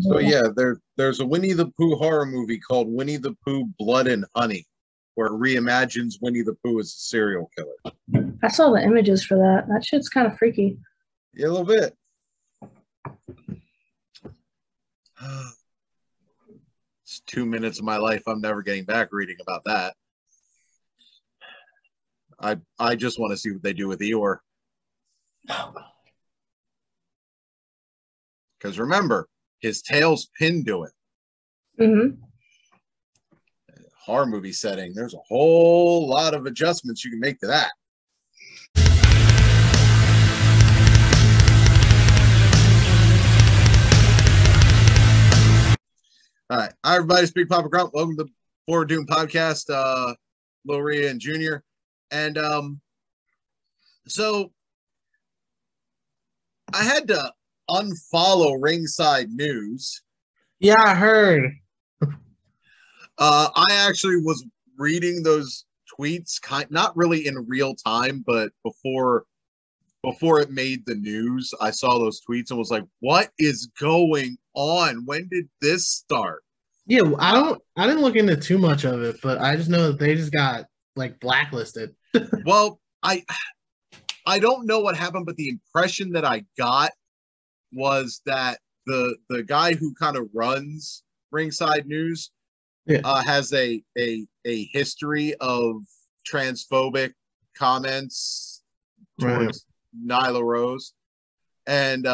So yeah, there's a Winnie the Pooh horror movie called Winnie the Pooh Blood and Honey, where it reimagines Winnie the Pooh as a serial killer. I saw the images for that. That shit's kind of freaky. Yeah, a little bit. It's 2 minutes of my life I'm never getting back reading about that. I just want to see what they do with Eeyore. Because remember, his tail's pinned to it. Mm-hmm. Horror movie setting, there's a whole lot of adjustments you can make to that. All right. Hi, everybody. It's Big Papa Grump. Welcome to the Forward Doom podcast. Lil Rhea and Junior. And so I had to unfollow Ringside News. Yeah, I heard. I actually was reading those tweets, not really in real time, but before it made the news, I saw those tweets and was like, what is going on? When did this start? Yeah, I didn't look into too much of it, but I just know that they just got like blacklisted. Well, I don't know what happened, but the impression that I got was that the guy who kind of runs Ringside News has a history of transphobic comments towards Nyla Rose, and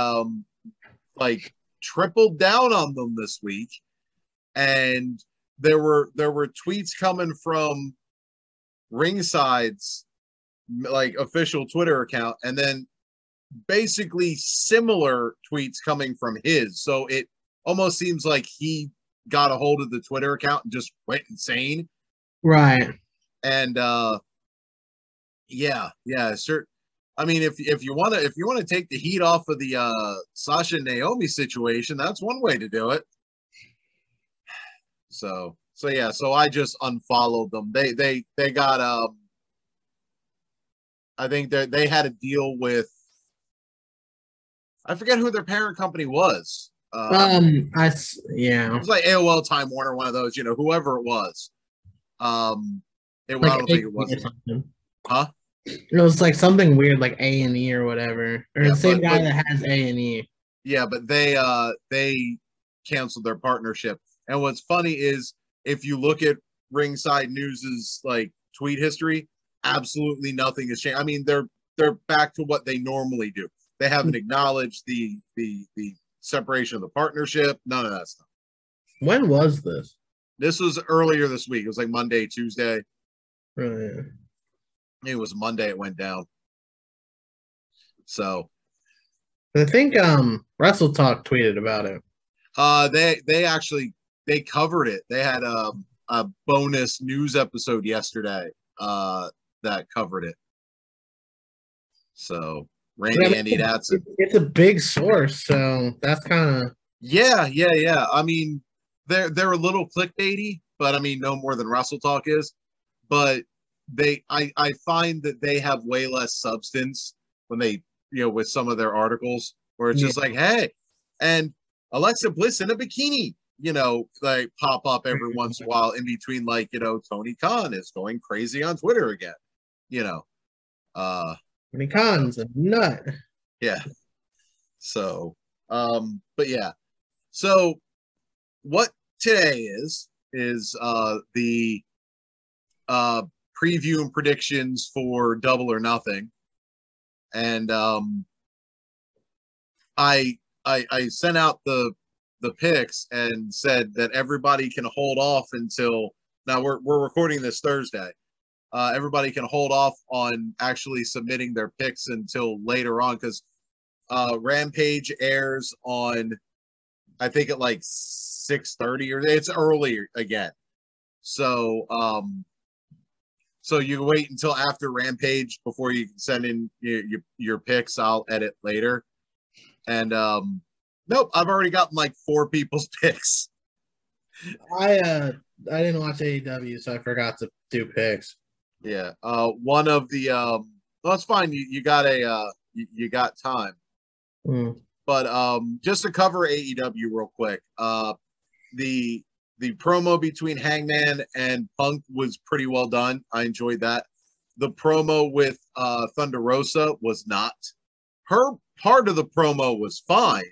like tripled down on them this week. And there were tweets coming from Ringside's like official Twitter account, and then basically similar tweets coming from his. So it almost seems like he got a hold of the Twitter account and just went insane. Right. And yeah, sure. I mean, if you wanna take the heat off of the Sasha and Naomi situation, that's one way to do it. So yeah, so I just unfollowed them. They got I think they had a deal with, I forget who their parent company was. Yeah, it was like AOL, Time Warner, one of those, you know, whoever it was. I don't think it was. Huh? It was like something weird, like A&E or whatever, or the same guy that has A&E. Yeah, but they canceled their partnership. And what's funny is if you look at Ringside News's like tweet history, absolutely nothing has changed. I mean, they're back to what they normally do. They haven't acknowledged the separation of the partnership, none of that stuff. When was this? This was earlier this week. It was like Monday, Tuesday. Oh, yeah. It was Monday it went down. So I think WrestleTalk tweeted about it. They covered it. They had a bonus news episode yesterday that covered it. So Andy, that's it. It's a big source, so that's kind of yeah. I mean, they're a little clickbaity, but I mean, no more than WrestleTalk is. But I find that they have way less substance when they, you know, with some of their articles where it's just like, hey, and Alexa Bliss in a bikini, you know, like pop up every once in a while in between, like, you know, Tony Khan is going crazy on Twitter again, you know. Tony Khan's a nut. Yeah. So, but yeah. So what today is the preview and predictions for Double or Nothing. And I sent out the picks and said that everybody can hold off until now. We're recording this Thursday. Everybody can hold off on actually submitting their picks until later on, because Rampage airs on, I think, at like 6:30, or it's early again. So so you wait until after Rampage before you can send in your picks. I'll edit later. And nope, I've already gotten like 4 people's picks. I didn't watch AEW, so I forgot to do picks. Yeah, one of the well, it's fine. You got time. Mm. But just to cover AEW real quick, the promo between Hangman and Punk was pretty well done. I enjoyed that. The promo with Thunder Rosa was not. Her part of the promo was fine.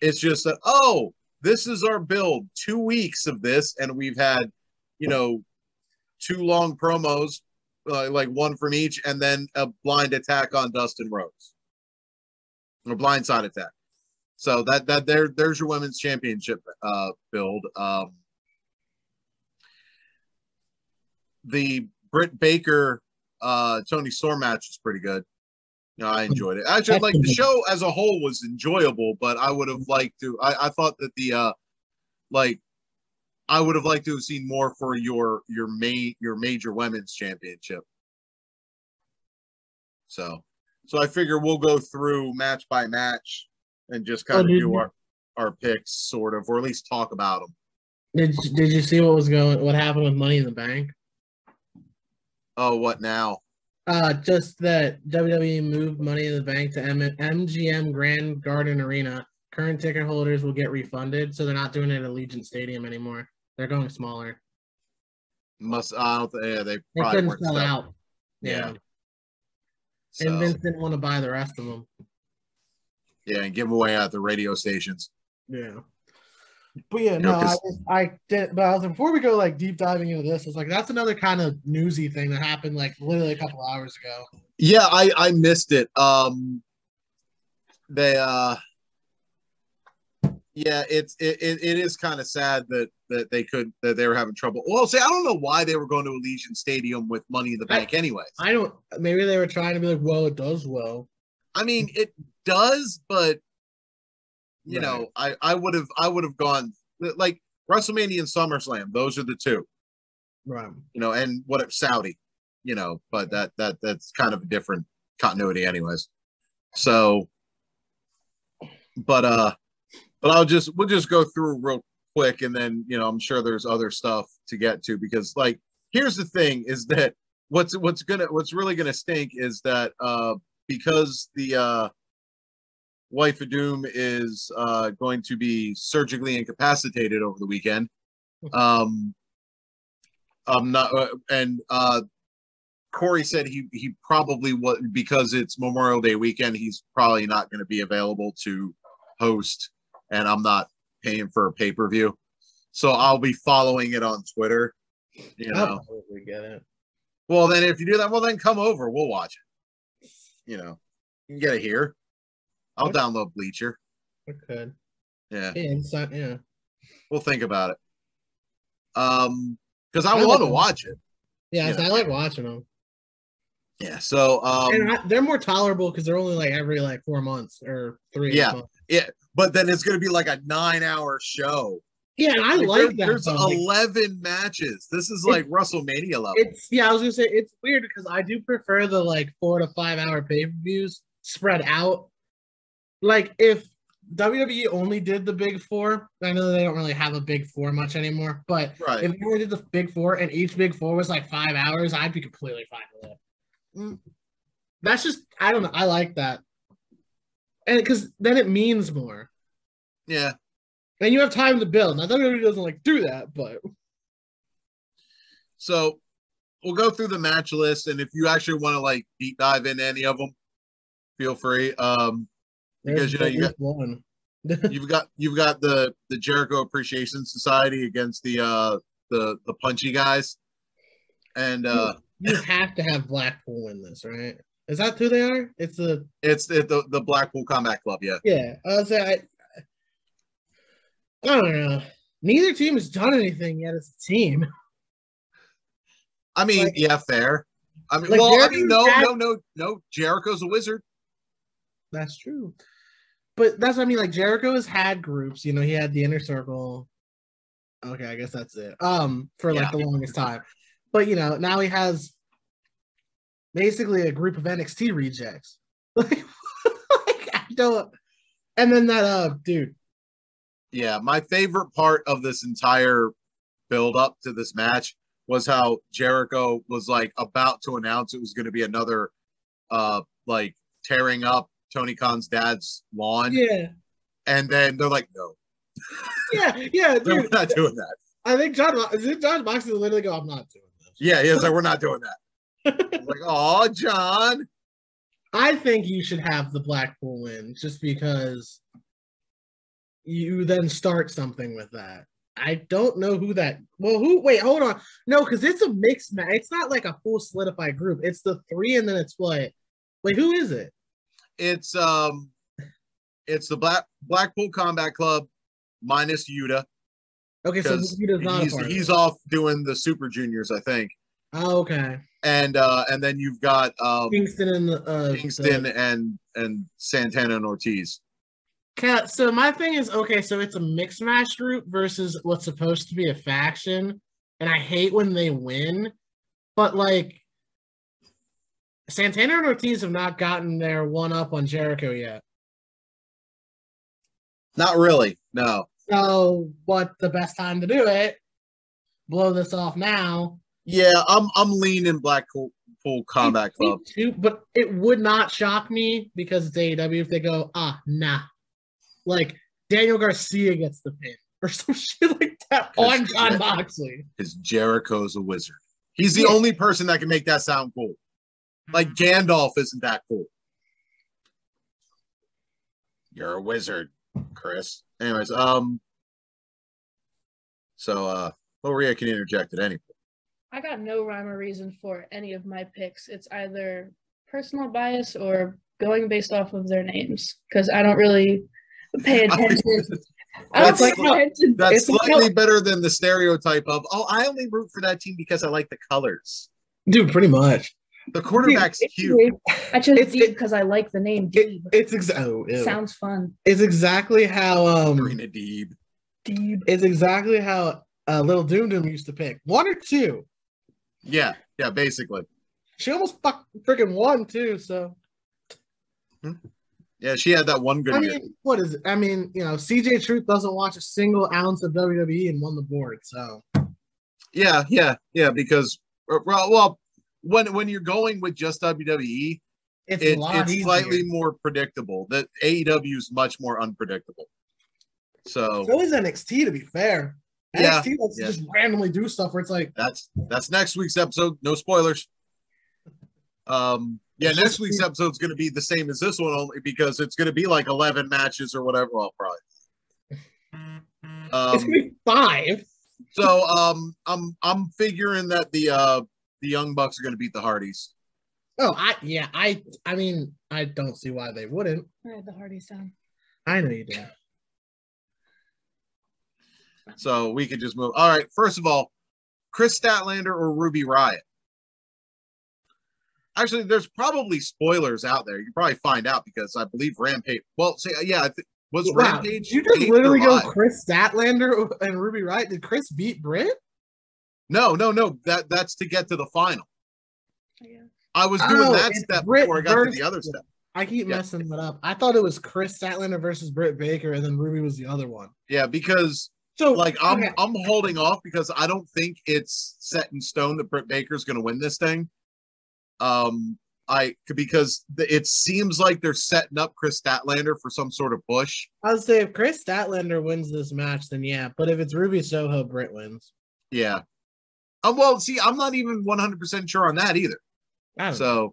It's just that, oh, this is our build. 2 weeks of this, and we've had, you know, 2 long promos, like one from each, and then a blind attack on Dustin Rhodes. A blindside attack. So that there's your women's championship build. The Britt Baker Tony Storm match is pretty good. No, I enjoyed it. Actually, like the show as a whole was enjoyable, but I would have liked to. I thought that the I would have liked to have seen more for your major women's championship. So I figure we'll go through match by match and just kind of do our picks, sort of, or at least talk about them. Did you see what happened with Money in the Bank? Oh, what now? Just that WWE moved Money in the Bank to MGM Grand Garden Arena. Current ticket holders will get refunded, so they're not doing it at Allegiant Stadium anymore. They're going smaller. They probably couldn't sell out. Yeah. So. And Vince didn't want to buy the rest of them. Yeah, and give them away at the radio stations. Yeah. But yeah, before we go like deep diving into this, it's like that's another kind of newsy thing that happened like literally a couple hours ago. Yeah, I missed it. It is kind of sad that they were having trouble. Well, see, I don't know why they were going to Allegiant Stadium with Money in the Bank anyways. Maybe they were trying to be like, well, it does well. I mean, it does, but you know, I would have gone like WrestleMania and SummerSlam. Those are the two, right? You know, and what if Saudi? You know, but that's kind of a different continuity, anyways. So, but we'll just go through real quick, and then you know, I'm sure there's other stuff to get to because like here's the thing is that what's really gonna stink is that because the Wife of Doom is going to be surgically incapacitated over the weekend. Corey said he probably because it's Memorial Day weekend, he's probably not going to be available to host, and I'm not paying for a pay-per-view, so I'll be following it on Twitter. You know, we get it. Well, then if you do that, well, then come over. We'll watch it. You know, you can get it here. I'll download Bleacher. We could. Yeah. Yeah. We'll think about it. Because I want to watch it. Yeah, I like watching them. Yeah. So. They're more tolerable because they're only like every like 4 months or 3. Yeah. Months. Yeah. But then it's gonna be like a 9-hour show. Yeah, and I like that. There's 11 matches. This is like WrestleMania level. I was gonna say it's weird because I do prefer the like 4 to 5 hour pay-per-views spread out. Like, if WWE only did the big four, I know they don't really have a big four much anymore, but if they only did the big four and each big four was like 5 hours, I'd be completely fine with it. That's just, I don't know. I like that. And because then it means more. Yeah. And you have time to build. Now, WWE doesn't like do that, but. So we'll go through the match list. And if you actually want to like deep dive into any of them, feel free. Because you know you've got the Jericho Appreciation Society against the punchy guys, and you have to have Blackpool in this, right? Is that who they are? It's the Blackpool Combat Club, yeah. Yeah, I don't know. Neither team has done anything yet as a team. I mean, like, yeah, fair. I mean, like no. Jericho's a wizard. That's true. But that's what I mean. Like, Jericho has had groups. You know, he had the Inner Circle. Okay, I guess that's it. For the longest time. But, you know, now he has basically a group of NXT rejects. Like I don't... And then that, dude. Yeah, my favorite part of this entire build-up to this match was how Jericho was, like, about to announce it was going to be another, tearing up Tony Khan's dad's lawn. Yeah. And then they're like, no. Yeah, dude. We're not doing that. I think John Moxley literally go, I'm not doing this. Yeah, he was like, we're not doing that. I was like, oh, John. I think you should have the Blackpool win just because you then start something with that. I don't know who that. Well, who? Wait, hold on. No, because it's a mixed match. It's not like a full solidified group. It's the three, and then it's what? Wait, who is it? It's the Blackpool Combat Club minus Yuta. Okay, so Yuta's not a part. He's off doing the Super Juniors, I think. Oh, okay. And then you've got Kingston and Santana and Ortiz. Yeah, so my thing is, okay, so it's a mixed match group versus what's supposed to be a faction, and I hate when they win, but, like, Santana and Ortiz have not gotten their one-up on Jericho yet. Not really, no. So, what the best time to do it? Blow this off now. Yeah, I'm leaning Blackpool Combat Club. Too, but it would not shock me, because it's AEW, if they go, nah. Like, Daniel Garcia gets the pin or some shit like that on John Moxley. Because Jericho's a wizard. He's the only person that can make that sound cool. Like, Gandalf isn't that cool. You're a wizard, Chris. Anyways, Maria can interject at any point. I got no rhyme or reason for any of my picks. It's either personal bias or going based off of their names, because I don't really pay attention. That's slightly better than the stereotype of, oh, I only root for that team because I like the colors. Dude, pretty much. The quarterback's cute. I chose Deeb because I like the name Deeb. Sounds fun. It's exactly how Marina Deeb. It's exactly how Little Doom Doom used to pick. One or two. Yeah, basically. She almost freaking won too, so. Mm-hmm. Yeah, she had that one good year. What is it? I mean, you know, CJ Truth doesn't watch a single ounce of WWE and won the board, so. Yeah, because, well, when you're going with just WWE, it's slightly more predictable. That AEW is much more unpredictable. So is NXT, to be fair. Yeah, NXT likes to just randomly do stuff where it's like. That's next week's episode. No spoilers. Yeah, next week's episode's going to be the same as this one, only because it's going to be like 11 matches or whatever. Well, probably. It's going to be 5. So I'm figuring that the Young Bucks are going to beat the Hardys. Oh, I mean, I don't see why they wouldn't. I had the Hardys down. I know you did. So we could just move. All right. First of all, Chris Statlander or Ruby Riot. Actually, there's probably spoilers out there. You can probably find out because I believe Rampage. Well, see, Rampage? Did you just literally go Chris Statlander and Ruby Riot? Did Chris beat Britt? No. That's to get to the final. Yeah. I was doing that step Britt before I got to the other step. I keep messing that up. I thought it was Chris Statlander versus Britt Baker, and then Ruby was the other one. Yeah, because I'm holding off because I don't think it's set in stone that Britt Baker's going to win this thing. It seems like they're setting up Chris Statlander for some sort of push. I'll say if Chris Statlander wins this match, then yeah. But if it's Ruby Soho, Britt wins. Yeah. Well, see, I'm not even 100% sure on that either. Actually,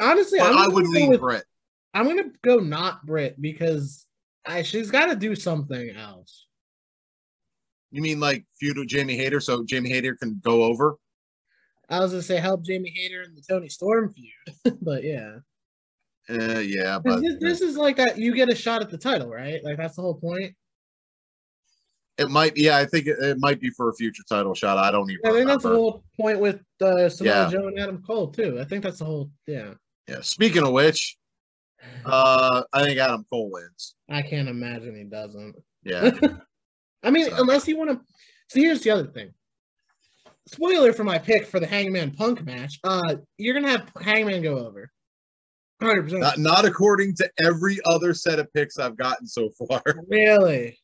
honestly, I would lean Britt. I'm gonna go not Britt because she's got to do something else. You mean like feud with Jamie Hayter, so Jamie Hayter can go over? I was gonna say help Jamie Hayter in the Tony Storm feud, but yeah. Yeah, but this is like that. You get a shot at the title, right? Like that's the whole point. It might, yeah. I think it might be for a future title shot. I don't even. I think that's the whole point with Samoa Joe and Adam Cole too. I think that's the whole. Yeah. Speaking of which, I think Adam Cole wins. I can't imagine he doesn't. Yeah. I mean, unless you want to. So here's the other thing. Spoiler for my pick for the Hangman Punk match. You're gonna have Hangman go over. 100%. Not according to every other set of picks I've gotten so far. Really?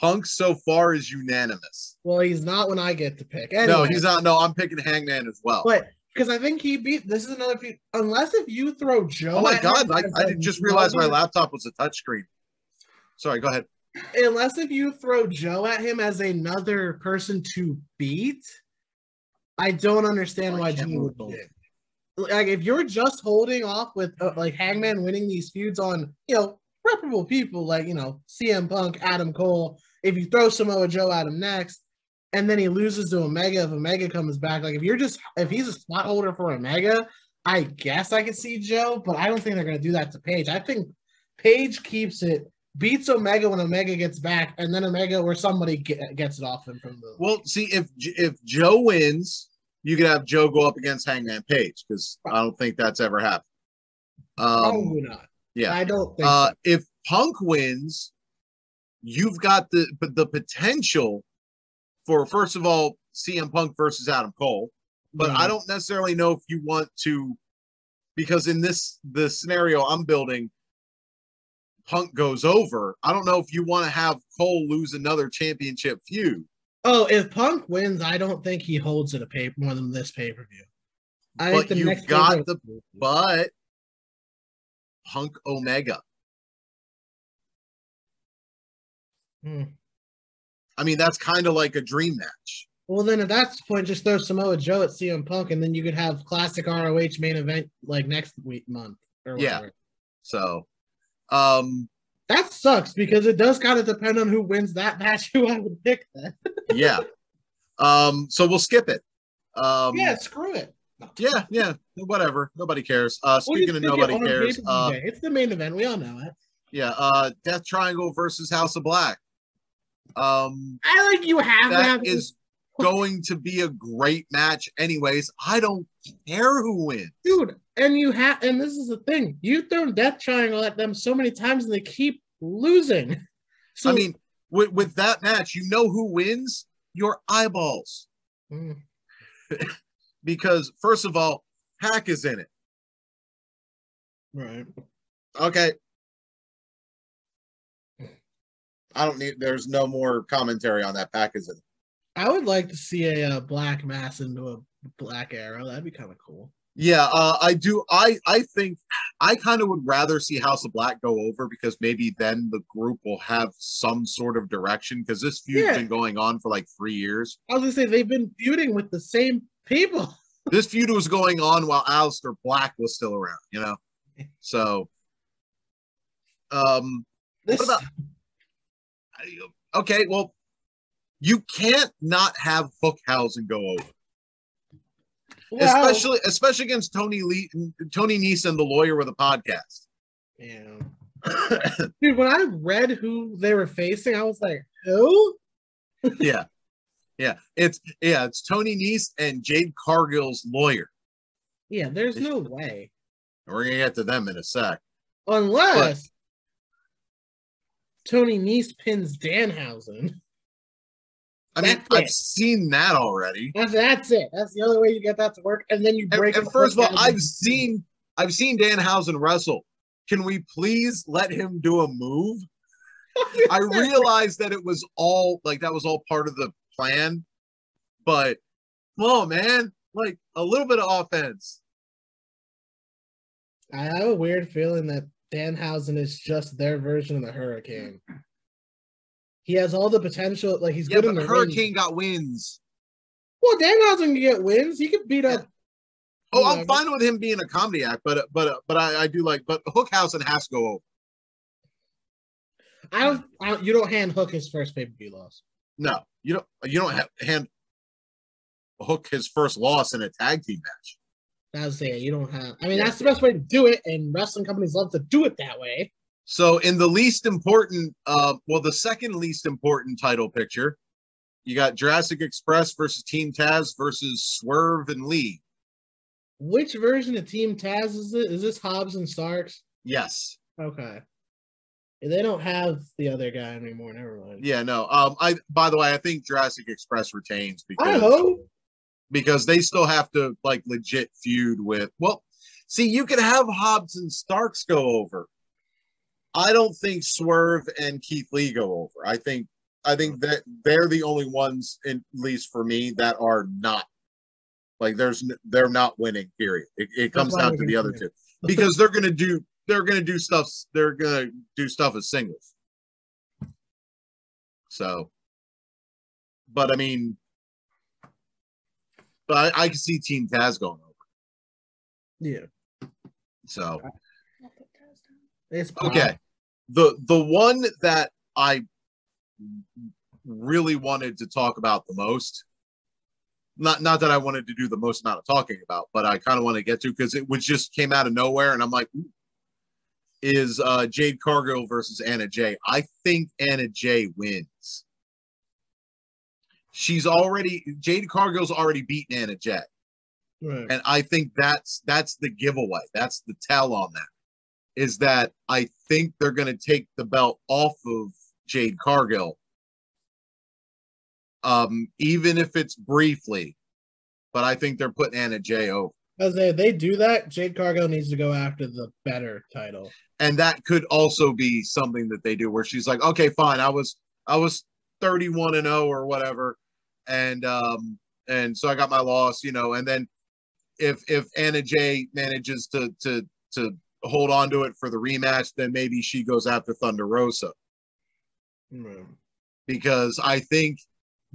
Punk so far is unanimous. Well, he's not when I get to pick. Anyway. No, he's not. No, I'm picking Hangman as well. But Because I think he beat. This is another feud. Unless if you throw Joe. Oh my God! I just realized my laptop was a touchscreen. Sorry, go ahead. Unless if you throw Joe at him as another person to beat, I don't understand why Joe would do it. Like if you're just holding off with like Hangman winning these feuds on reputable people like CM Punk, Adam Cole. If you throw Samoa Joe at him next. And then he loses to Omega. If Omega comes back, like if he's a spot holder for Omega, I guess I could see Joe, but I don't think they're going to do that to Paige. I think Paige keeps it, beats Omega when Omega gets back, and then Omega or somebody gets it off him from the. Well, see if Joe wins, you could have Joe go up against Hangman Page because I don't think that's ever happened. Probably not. Yeah, I don't think. So. If Punk wins, you've got the potential. For first of all, CM Punk versus Adam Cole, but I don't necessarily know if you want to, because in the scenario I'm building, Punk goes over. I don't know if you want to have Cole lose another championship feud. Oh, if Punk wins, I don't think he holds it more than this pay per view. But Punk Omega. I mean, that's kind of like a dream match. Well, then at that point, just throw Samoa Joe at CM Punk, and then you could have classic ROH main event like next month or whatever. Yeah. So, that sucks because it does kind of depend on who wins that match, who I would pick then. Yeah. So we'll skip it. Yeah, screw it. Yeah, whatever. Nobody cares. Speaking of nobody cares, it's the main event. We all know it. Yeah. Death Triangle versus House of Black. I like you have that is going to be a great match anyways. I don't care who wins, dude. And this is the thing, you've thrown Death Triangle at them so many times and they keep losing. So I mean, with that match, who wins? Your eyeballs. Because first of all, Pac is in it. Right. Okay. There's no more commentary on that pack, is it? I would like to see a black mass into a black arrow. That'd be kind of cool. Yeah, I do. I think I kind of would rather see House of Black go over because maybe then the group will have some sort of direction because this feud's been going on for like 3 years. I was going to say, they've been feuding with the same people. This feud was going on while Aleister Black was still around, So, what about... Okay, well, you can't not have Hookhausen go over, especially against Tony Nese and the lawyer with a podcast. Yeah, dude. When I read who they were facing, I was like, who? It's Tony Nese and Jade Cargill's lawyer. Yeah, there's no way. We're gonna get to them in a sec, unless. Tony Nese pins Danhausen. I mean, I've seen that already. That's it. That's the only way you get that to work. And then you break. And first of all, I've seen Danhausen wrestle. Can we please let him do a move? I realized that it was all that was all part of the plan, but oh man, like a little bit of offense. I have a weird feeling that Danhausen is just their version of the Hurricane. He has all the potential. Like he's good. But Hurricane got wins. Well, Danhausen can get wins. He could beat up. Oh, I'm fine with him being a comedy act, but I do like. But Hookhausen has to go over. You don't hand Hook his first pay-per-view loss. No, you don't. You don't hand Hook his first loss in a tag team match. That's the best way to do it, and wrestling companies love to do it that way. So in the least important, the second least important title picture, you got Jurassic Express versus Team Taz versus Swerve and Lee. Which version of Team Taz is it? Is this Hobbs and Starks? Yes. Okay. They don't have the other guy anymore, never mind. Yeah, no. By the way, I think Jurassic Express retains because I hope. Because they still have to, like, legit feud with... Well, see, you could have Hobbs and Starks go over. I don't think Swerve and Keith Lee go over. I think that they're the only ones, at least for me, that are not Like they're not winning. Period. It comes down to the other two because they're gonna do stuff. They're gonna do stuff as singles. So, but I mean, but I can see Team Taz going over. Yeah. So. It's okay. The one that I really wanted to talk about the most. Not that I wanted to do the most amount of talking about, but I kind of want to get to because it was just came out of nowhere, and I'm like, ooh, is Jade Cargill versus Anna Jay. I think Anna Jay wins. Jade Cargill's already beaten Anna Jay. Right. And I think that's the giveaway. That's the tell on that. Is that I think they're going to take the belt off of Jade Cargill. Even if it's briefly, but I think they're putting Anna Jay over. As they do that, Jade Cargill needs to go after the better title. And that could also be something that they do where she's like, okay, fine. I was 31-0 or whatever. And so I got my loss, you know, and then if Anna Jay manages to hold on to it for the rematch, then maybe she goes after Thunder Rosa. Mm. Because I think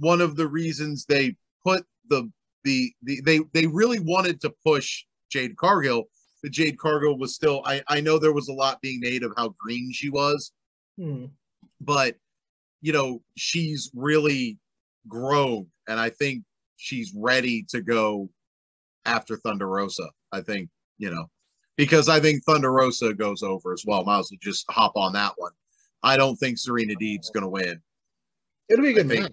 one of the reasons they put they really wanted to push Jade Cargill. The Jade Cargill was still, I know there was a lot being made of how green she was, but you know, she's really grown and I think she's ready to go after Thunder Rosa. I think, you know, because I think Thunder Rosa goes over as well. Might as well just hop on that one. I don't think Serena Deeb's going to win. It'll be a good match.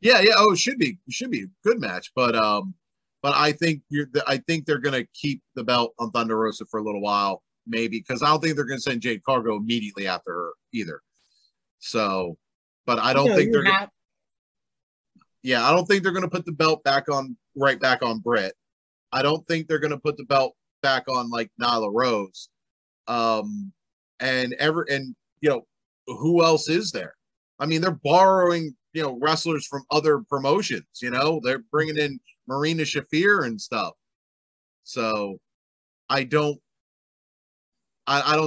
Yeah. Oh, it should be a good match. But I think they're going to keep the belt on Thunder Rosa for a little while, maybe, because I don't think they're going to send Jade Cargill immediately after her either. So, but I don't think they're. Yeah, I don't think they're going to put the belt right back on Britt. I don't think they're going to put the belt back on like Nyla Rose, and you know who else is there? I mean, they're borrowing wrestlers from other promotions. You know, they're bringing in Marina Shafir and stuff. So I don't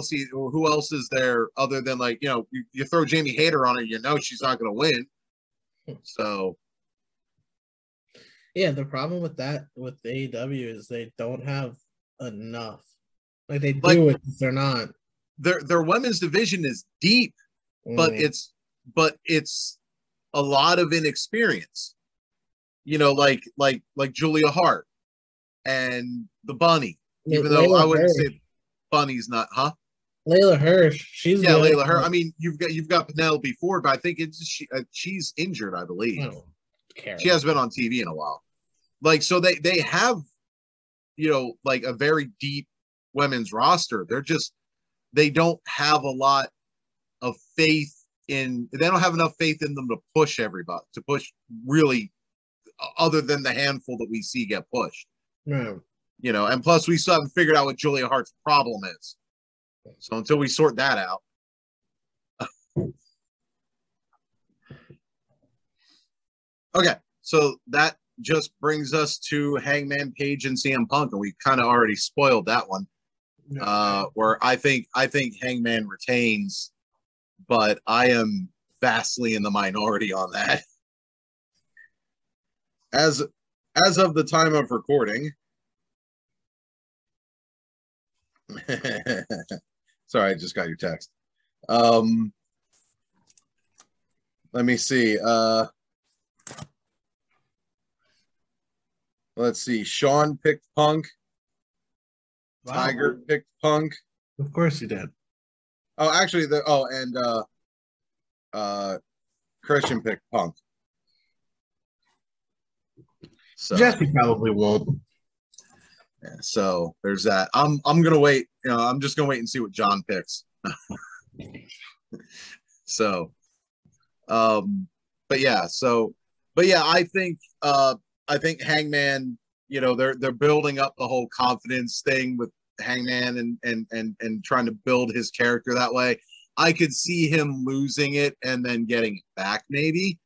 see who else is there other than like you throw Jamie Hayter on her, she's not going to win. So. Yeah, the problem with that with AEW is they don't have enough. Like they do it, they're not. Their women's division is deep, but it's a lot of inexperience. You know, like Julia Hart and the Bunny. Even though I wouldn't say Bunny's not, huh? Layla Hirsch. Layla Hirsch. I mean, you've got Penelope Ford, but I think she's injured, I believe. I don't care. She hasn't been on TV in a while. Like so they have a very deep women's roster. They don't have a lot of faith in, they don't have enough faith in them to push everybody, to push really other than the handful that we see get pushed. No. And plus we still haven't figured out what Julia Hart's problem is. So until we sort that out. Okay. So that just brings us to Hangman Page and CM Punk, and we kind of already spoiled that one. Where I think Hangman retains, but I am vastly in the minority on that. As of the time of recording, sorry, I just got your text. Let me see. Let's see. Sean picked Punk. Wow. Tiger picked Punk. Of course he did. Oh, actually, and Christian picked Punk. So Jesse probably won't. Yeah, so there's that. I'm gonna wait. I'm just gonna wait and see what John picks. So I think Hangman, they're building up the whole confidence thing with Hangman and trying to build his character that way. I could see him losing it and then getting it back maybe.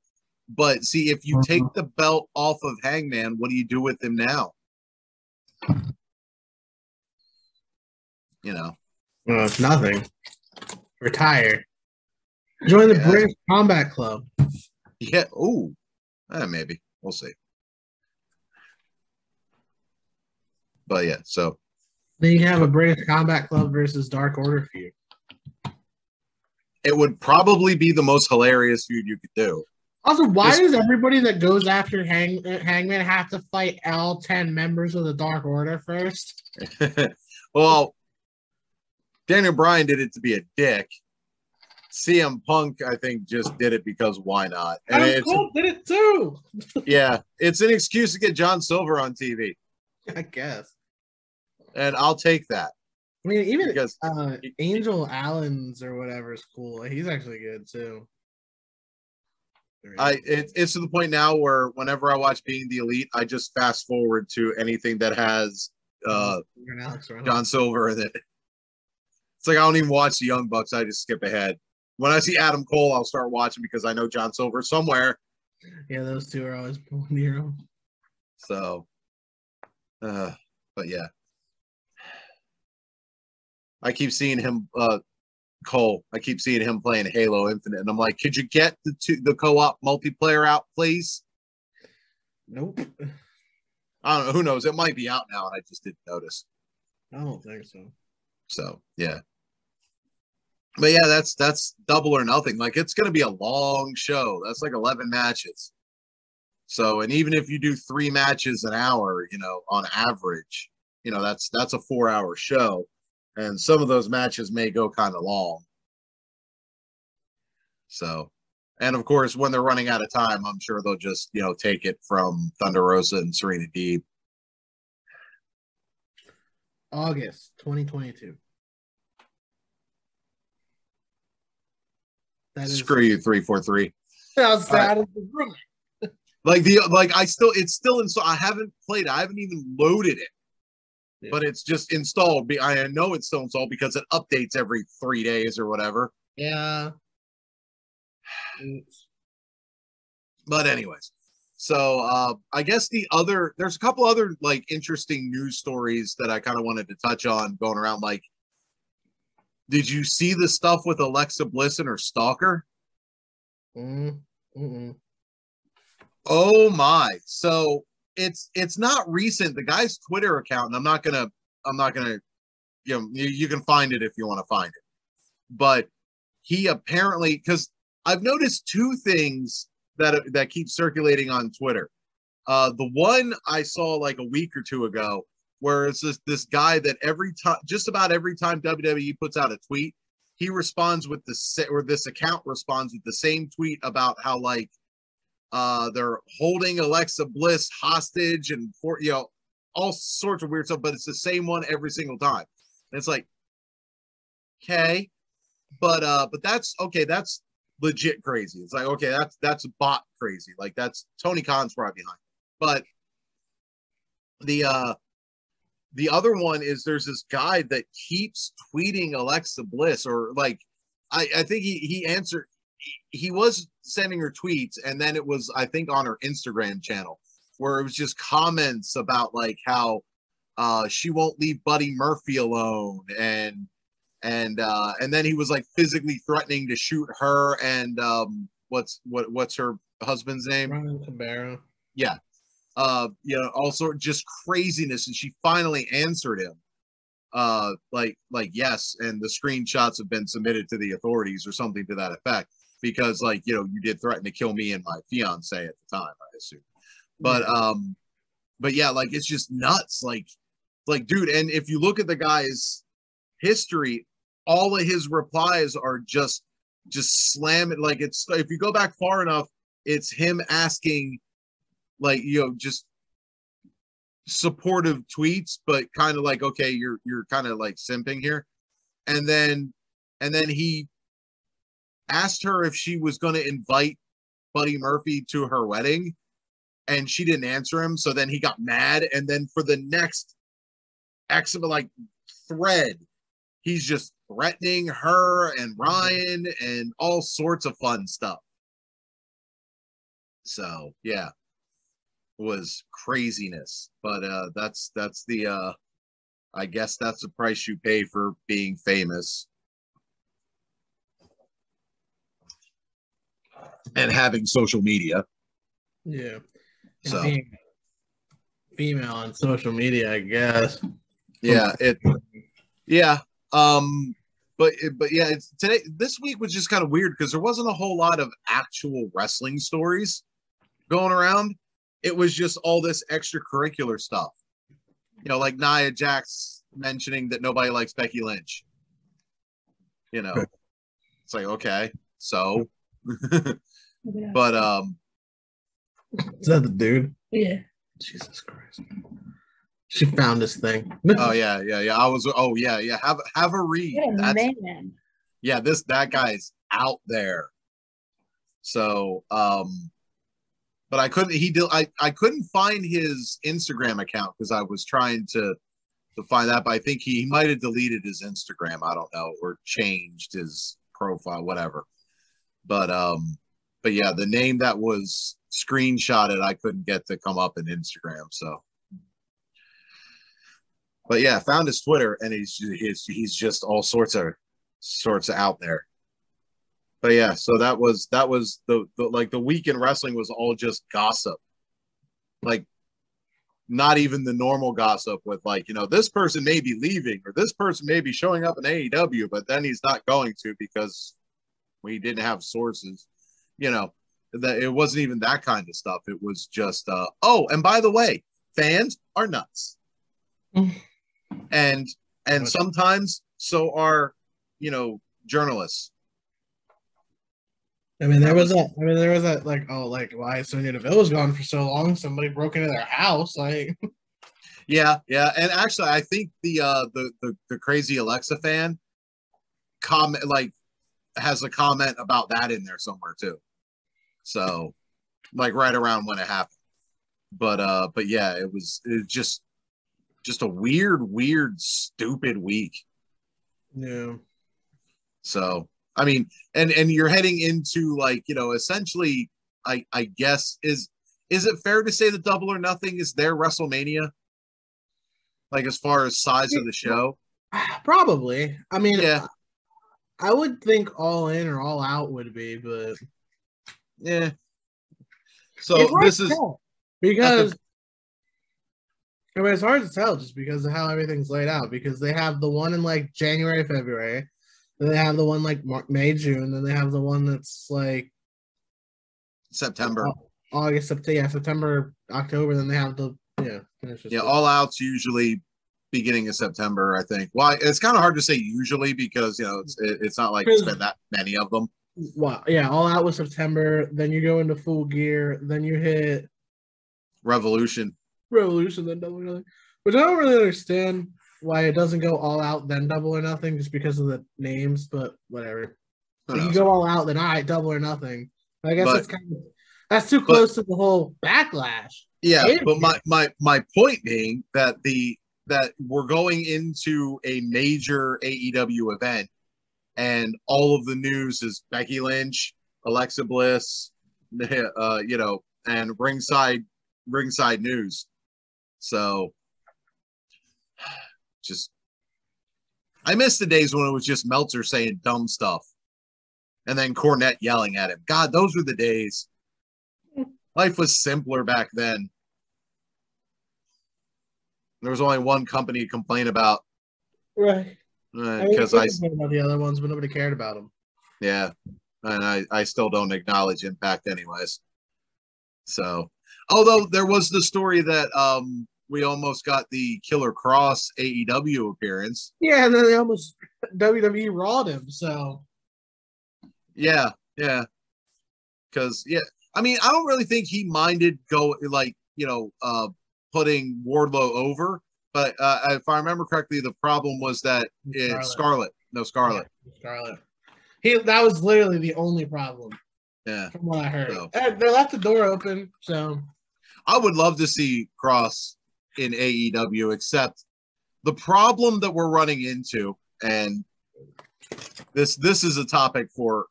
But see, if you take the belt off of Hangman, what do you do with him now? you know. Well, it's nothing. Retire. Join the British Combat Club. Yeah. Ooh. Maybe. We'll see. But yeah, so. Then you can have a British Combat Club versus Dark Order feud. It would probably be the most hilarious feud you could do. Also, why does everybody that goes after Hangman have to fight all 10 members of the Dark Order first? Well, Daniel Bryan did it to be a dick. CM Punk, I think, just did it because why not? And Adam Cole did it too. Yeah, it's an excuse to get Jon Silver on TV, I guess. And I'll take that. I mean, even because, Angel Allen's or whatever is cool. He's actually good too. It's to the point now where whenever I watch Being the Elite, I just fast forward to anything that has Jon Silver in it. It's like I don't even watch the Young Bucks. I just skip ahead. When I see Adam Cole, I'll start watching because I know Jon Silver somewhere. Yeah, those two are always pulling the hero. So, but yeah. I keep seeing him, Cole. I keep seeing him playing Halo Infinite, and I'm like, could you get the co-op multiplayer out, please? Nope. I don't know. Who knows? It might be out now, and I just didn't notice. I don't think so. So yeah, but yeah, that's Double or Nothing. Like it's gonna be a long show. That's like 11 matches. So and even if you do 3 matches an hour, you know, on average, you know that's a 4-hour show. And some of those matches may go kind of long. So, and of course, when they're running out of time, I'm sure they'll just, you know, take it from Thunder Rosa and Serena Deeb. August 2022. That is Screw you, 343. Sounds sad. I haven't even loaded it. Yeah. But it's just installed. I know it's still installed because it updates every 3 days or whatever. Yeah. But anyways, so I guess there's a couple other like interesting news stories that I kind of wanted to touch on going around. Like, did you see the stuff with Alexa Bliss and her stalker? Oh my! So. It's not recent. The guy's Twitter account, and I'm not gonna, you know, you can find it if you want to find it. But he apparently, because I've noticed 2 things that keep circulating on Twitter. The one I saw like a week or 2 ago, where it's this guy that just about every time WWE puts out a tweet, he responds with this account responds with the same tweet about how like. They're holding Alexa Bliss hostage and all sorts of weird stuff, but it's the same one every single time. And it's like, okay, but that's okay. That's legit crazy. It's like, okay, that's bot crazy. Like that's Tony Khan's probably behind. But the other one is there's this guy that keeps tweeting Alexa Bliss or like, I think he answered. He was sending her tweets, and then it was, I think, on her Instagram channel, where it was just comments about, like, how she won't leave Buddy Murphy alone, and then he was, like, physically threatening to shoot her and what's her husband's name? Ryan Cabrera. Yeah. Also just craziness, and she finally answered him. Like, yes, and the screenshots have been submitted to the authorities or something to that effect. Because, like, you know, you did threaten to kill me and my fiance at the time, I assume. But yeah, like, it's just nuts. Like, dude, and if you look at the guy's history, all of his replies are just slamming. Like, it's, if you go back far enough, it's him asking, like, you know, just supportive tweets, but kind of like, okay, you're kind of like simping here. And then he asked her if she was going to invite Buddy Murphy to her wedding, and she didn't answer him. So then he got mad, and then for the next thread, he's just threatening her and Ryan and all sorts of fun stuff. So yeah, was craziness. But that's the I guess that's the price you pay for being famous and having social media. Yeah. So. Female on social media, I guess. Yeah. Yeah. But yeah, this week was just kind of weird because there wasn't a whole lot of actual wrestling stories going around. It was just all this extracurricular stuff. You know, like Nia Jax mentioning that nobody likes Becky Lynch. You know, it's like, okay, so. But, is that the dude? Yeah. Jesus Christ. She found this thing. Oh, yeah, yeah, yeah. Oh, yeah. Have a read. What a man. Yeah, that guy's out there. So, but I couldn't. I couldn't find his Instagram account because I was trying to find that. But I think he might have deleted his Instagram. I don't know, or changed his profile, whatever. But yeah, the name that was screenshotted, I couldn't get to come up in Instagram. So, but yeah, found his Twitter, and he's just all sorts of out there. But yeah, so that was the week in wrestling was all just gossip. Like, not even the normal gossip with, like, you know, this person may be leaving or this person may be showing up in AEW, but then he's not going to because we didn't have sources. You know, that it wasn't even that kind of stuff. It was just, oh, and by the way, fans are nuts. And sometimes so are, you know, journalists. I mean, there was that, like, oh, like, why Sonya Deville was gone for so long? Somebody broke into their house, like. Yeah, yeah, and actually, I think the crazy Alexa fan comment, like, has a comment about that in there somewhere too. So, like, right around when it happened, but yeah, it was just a weird, stupid week. Yeah. So. I mean, and you're heading into, like, you know, essentially, I guess, is it fair to say that Double or Nothing is their WrestleMania? Like, as far as size of the show? Probably. I mean, yeah. I would think All In or All Out would be, but... Yeah. So, this is... Because... I mean, it's hard to tell just because of how everything's laid out, because they have the one in, like, January, February... Then they have the one like May, June. Then they have the one that's like September, August, September, October. Then they have the All Out's usually beginning of September, I think. Well, it's kind of hard to say usually because, you know, it's not like it's been that many of them. Well, yeah, All Out was September. Then you go into Full Gear. Then you hit Revolution. Then Double or Nothing, which I don't really understand. Why it doesn't go All Out then Double or Nothing, just because of the names, but whatever. If you go All Out, then all right, Double or Nothing. I guess that's too close to the whole backlash. Yeah, but my point being that that we're going into a major AEW event, and all of the news is Becky Lynch, Alexa Bliss, you know, and Ringside News. So. Just, I miss the days when it was just Meltzer saying dumb stuff and then Cornette yelling at him. God, those were the days. Life was simpler back then. There was only one company to complain about. Right. Because I complained about the other ones, but nobody cared about them. Yeah. And I still don't acknowledge Impact anyways. So, although there was the story that, we almost got the Killer Cross AEW appearance. Yeah, and then they almost WWE Raw'd him, so. Yeah, yeah. Because, yeah, I mean, I don't really think he minded putting Wardlow over. But if I remember correctly, the problem was that Scarlett. Scarlett. That was literally the only problem. Yeah. From what I heard. So. They left the door open, so. I would love to see Cross in AEW, except the problem that we're running into, and this is a topic for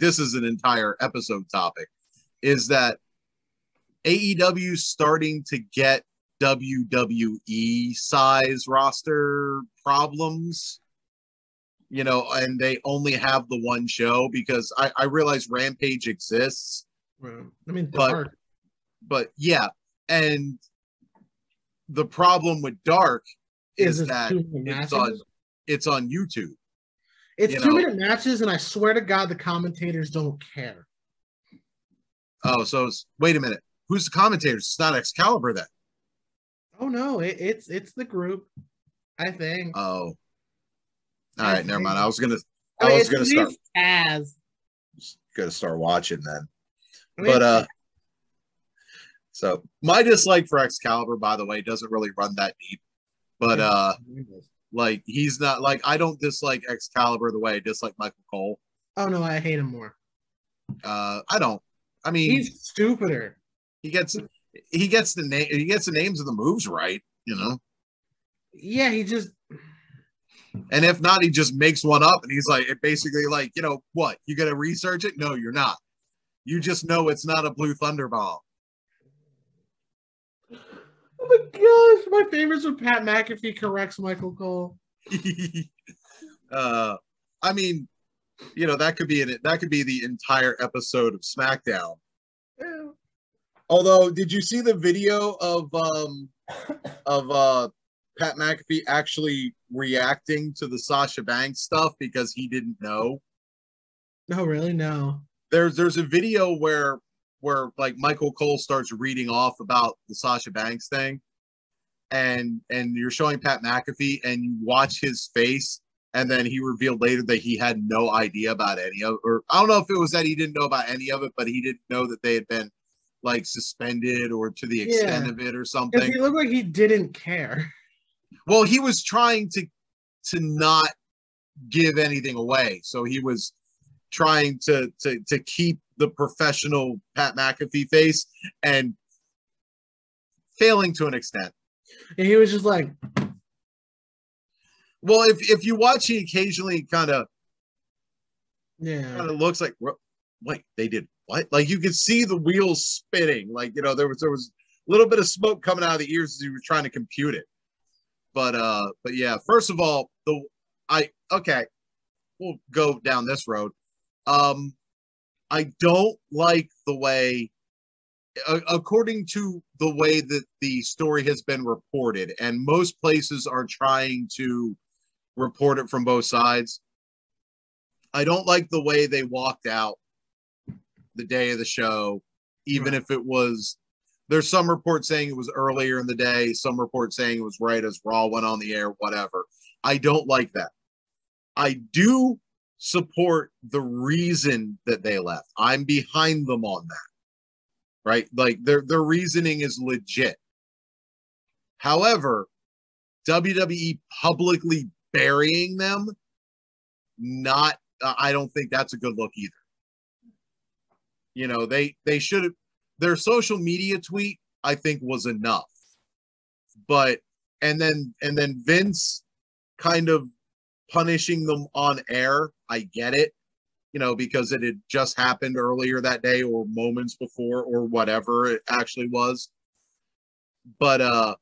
this is an entire episode topic, is that AEW starting to get WWE size roster problems, you know, and they only have the one show, because I realize Rampage exists. Well, I mean, but yeah, and the problem with Dark is that it's on YouTube. It's you 2 minute matches, and I swear to God, the commentators don't care. Oh, so wait a minute. Who's the commentators? It's not Excalibur then. Oh no, it's the group, I think. Oh, all right, never mind. I was gonna start watching then. So my dislike for Excalibur, by the way, doesn't really run that deep. But like he's not like I don't dislike Excalibur the way I dislike Michael Cole. Oh no, I hate him more. I don't. I mean, he's stupider. He gets the names of the moves right, you know. Yeah, he just. And if not, he just makes one up, and he's like, it basically like, you know what? You gonna research it? No, you're not. You just know it's not a blue thunderball. Oh my gosh! My favorites are Pat McAfee corrects Michael Cole. I mean, you know, that could be the entire episode of SmackDown. Yeah. Although, did you see the video of Pat McAfee actually reacting to the Sasha Banks stuff because he didn't know? No, really, no. There's a video where like Michael Cole starts reading off about the Sasha Banks thing, and you're showing Pat McAfee, and you watch his face, and then he revealed later that he had no idea about any of, or I don't know if it was that he didn't know about any of it, but he didn't know that they had been like suspended or to the extent of it or something. He looked like he didn't care. Well, he was trying to not give anything away. So he was trying to keep the professional Pat McAfee face and failing to an extent. And he was just like, well, if you watch, he occasionally kind of looks like, wait, they did what? Like you could see the wheels spinning. Like, you know, there was a little bit of smoke coming out of the ears as he was trying to compute it. But yeah, first of all, we'll go down this road. I don't like the way, according to the way that the story has been reported, and most places are trying to report it from both sides. I don't like the way they walked out the day of the show, even if it was, there's some reports saying it was earlier in the day, some reports saying it was right as Raw went on the air, whatever. I don't like that. I do support the reason that they left. I'm behind them on that, right? Like their reasoning is legit. However, WWE publicly burying them, I don't think that's a good look either. You know, they should have, their social media tweet, I think, was enough. But, and then Vince kind of punishing them on air, I get it, you know, because it had just happened earlier that day or moments before or whatever it actually was. But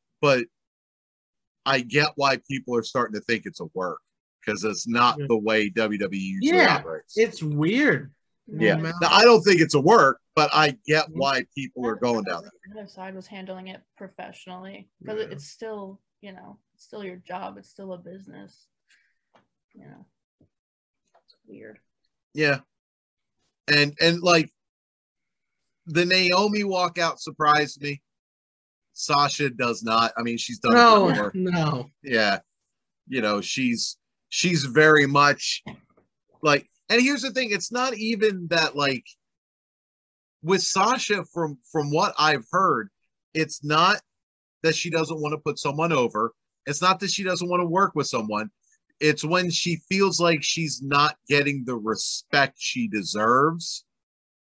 I get why people are starting to think it's a work, because it's not the way WWE usually operates. It's weird. Yeah, now, I don't think it's a work, but I get why people are going down there. The other side was handling it professionally, because it's still, you know, it's still your job. It's still a business. You know, it's weird. Yeah, and like the Naomi walkout surprised me. Sasha does not. I mean, she's done it before. No. Yeah, you know, she's very much like. And here's the thing, it's not even that, like, with Sasha, from what I've heard, it's not that she doesn't want to put someone over. It's not that she doesn't want to work with someone. It's when she feels like she's not getting the respect she deserves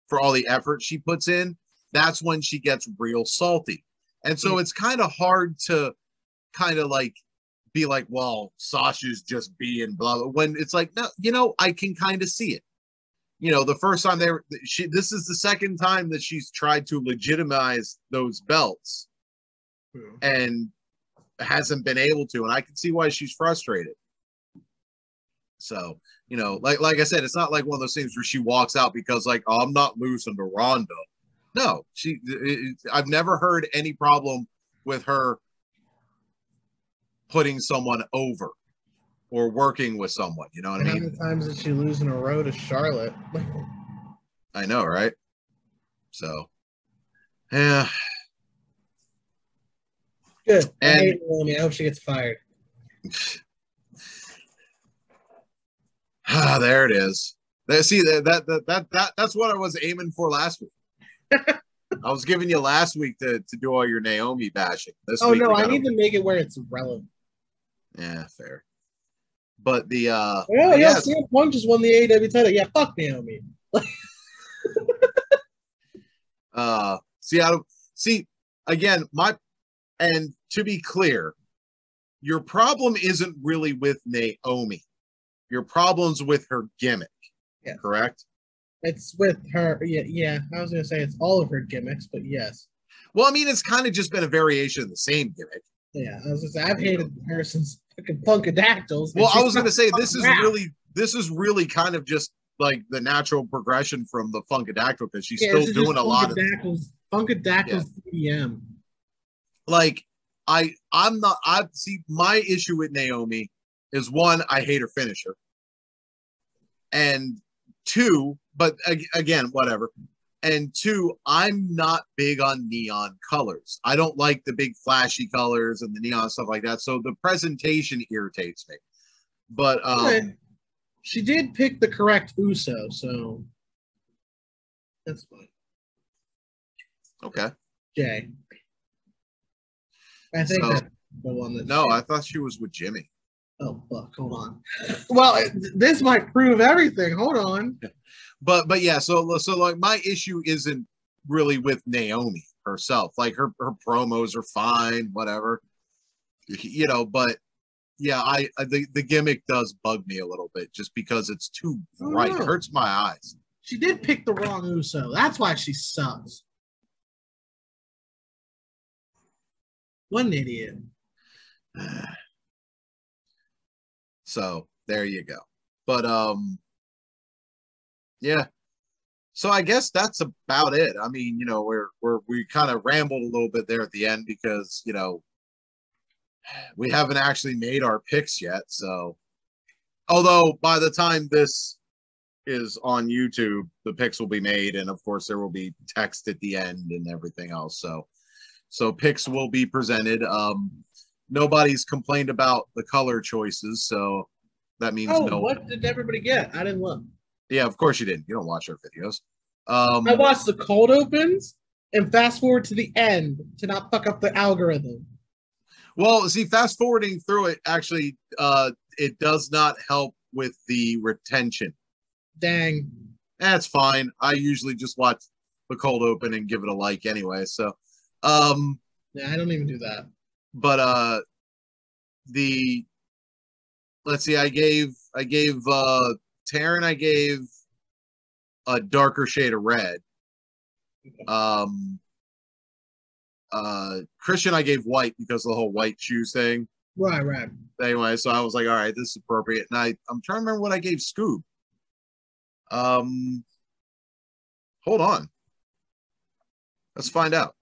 for all the effort she puts in. That's when she gets real salty. And so it's kind of hard to kind of, like, be like, well, Sasha's just being blah, blah, when it's like, no, you know, I can kind of see it. You know, the first time this is the second time that she's tried to legitimize those belts. and hasn't been able to. And I can see why she's frustrated. So, you know, like I said, it's not like one of those things where she walks out because, like, oh, I'm not losing to Ronda. No, I've never heard any problem with her putting someone over or working with someone. You know what I mean? How many times did she lose in a row to Charlotte? I know, right? So, yeah. Good. I hope she gets fired. Ah, there it is. See, that's what I was aiming for last week. I was giving you last week to do all your Naomi bashing. I need to make it where it's relevant. Yeah, fair. But the CM Punk just won the AEW title. Yeah, fuck Naomi. And to be clear, your problem isn't really with Naomi. Your problem's with her gimmick, correct? It's with her, yeah. I was going to say it's all of her gimmicks, but yes. Well, I mean, it's kind of just been a variation of the same gimmick. Yeah, I was going to say, I've hated her since fucking Punkadactyls. Well, I was going to say, this is really kind of just like the natural progression from the Funkadactyl, because she's still doing a lot of Funkadactyls DDM. Like, my issue with Naomi is, one, I hate her finisher. And two, but again, whatever. And two, I'm not big on neon colors. I don't like the big flashy colors and the neon stuff like that. So the presentation irritates me. But she did pick the correct Uso, so that's fine. Okay. Jay. I think that's the one that... No, I thought she was with Jimmy. Oh, fuck. Hold on. Well, this might prove everything. Hold on. But yeah, so like, my issue isn't really with Naomi herself. Like, her promos are fine, whatever. You know, but yeah, the gimmick does bug me a little bit just because it's too bright. It hurts my eyes. She did pick the wrong Uso. That's why she sucks. What an idiot. So there you go. But yeah. So I guess that's about it. I mean, you know, we kind of rambled a little bit there at the end because, you know, we haven't actually made our picks yet. So, although by the time this is on YouTube, the picks will be made, and of course there will be text at the end and everything else. So picks will be presented. Nobody's complained about the color choices, so that means no. What did everybody get? I didn't look. Yeah, of course you didn't. You don't watch our videos. I watched the cold opens and fast forward to the end to not fuck up the algorithm. Well, see, fast forwarding through it, actually, it does not help with the retention. Dang. That's fine. I usually just watch the cold open and give it a like anyway, so... yeah, I don't even do that. But let's see, I gave Taryn, I gave a darker shade of red. Christian, I gave white because of the whole white shoes thing. Right. Anyway, so I was like, all right, this is appropriate. And I'm trying to remember what I gave Scoob. Hold on. Let's find out.